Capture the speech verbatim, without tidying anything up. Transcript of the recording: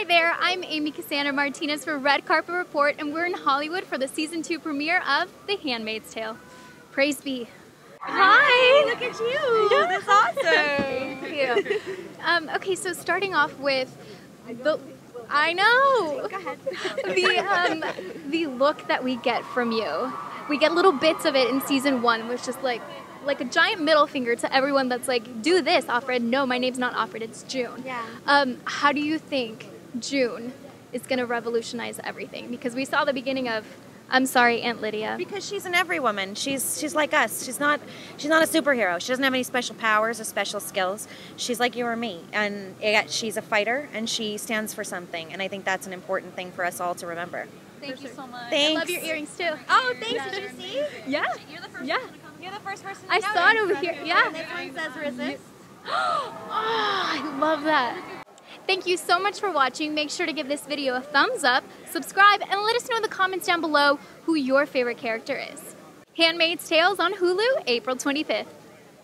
Hi there, I'm Amy Cassandra-Martinez for Red Carpet Report, and we're in Hollywood for the season two premiere of The Handmaid's Tale. Praise be. Hi! Hi. Look at you! Yeah. That's awesome! Thank you. Um, okay, so starting off with the... I know! Go ahead. The, um, the look that we get from you. We get little bits of it in season one, which is like... like a giant middle finger to everyone that's like, do this, Offred. No, my name's not Offred, it's June. Yeah. Um, how do you think June is going to revolutionize everything? Because we saw the beginning of, I'm sorry, Aunt Lydia. Because she's an every woman. She's she's like us. She's not she's not a superhero. She doesn't have any special powers or special skills. She's like you or me. And yet she's a fighter, and she stands for something. And I think that's an important thing for us all to remember. Thank for you sure. so much. Thanks. I love your earrings, too. Oh, thanks. Yeah. Did you see? Yeah. You're the first yeah. one. You're the first person to I saw it over here. Yeah. And this one says resist. Oh, I love that. Thank you so much for watching. Make sure to give this video a thumbs up, subscribe, and let us know in the comments down below who your favorite character is. Handmaid's Tale on Hulu, April twenty-fifth.